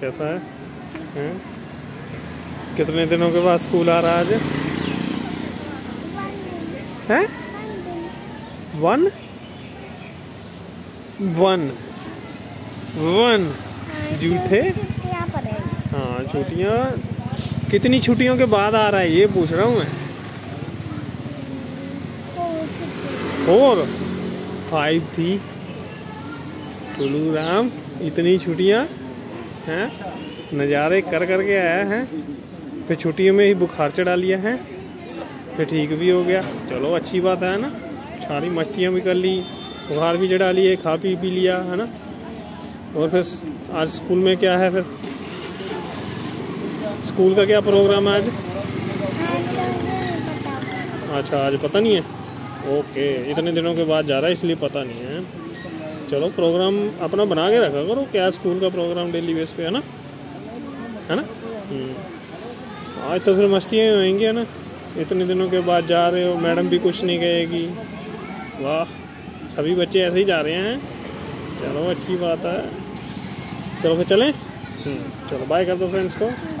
कैसा है? कितने दिनों के बाद स्कूल आ रहा है आज? हैं? वन झूठे। हाँ, छुट्टियाँ कितनी छुट्टियों के बाद आ रहा है ये पूछ रहा हूँ मैं। 4 5 थी टुलू राम, इतनी छुट्टियाँ हैं, नज़ारे कर करके आया है, फिर छुट्टियों में ही बुखार चढ़ा लिया है, फिर ठीक भी हो गया। चलो अच्छी बात है ना, सारी मस्तियाँ भी कर ली, बुखार भी चढ़ा लिए, खा पी लिया है ना। और फिर आज स्कूल में क्या है, फिर स्कूल का क्या प्रोग्राम है आज? अच्छा, आज पता नहीं है। ओके, इतने दिनों के बाद जा रहा है इसलिए पता नहीं है। चलो प्रोग्राम अपना बना के रखा करो, क्या स्कूल का प्रोग्राम डेली बेस पे है ना, है ना। आज तो फिर मस्तियाँ ही होंगी है ना, इतने दिनों के बाद जा रहे हो, मैडम भी कुछ नहीं कहेगी। वाह, सभी बच्चे ऐसे ही जा रहे हैं। चलो अच्छी बात है। चलो फिर चलें। चलो बाय कर दो फ्रेंड्स को।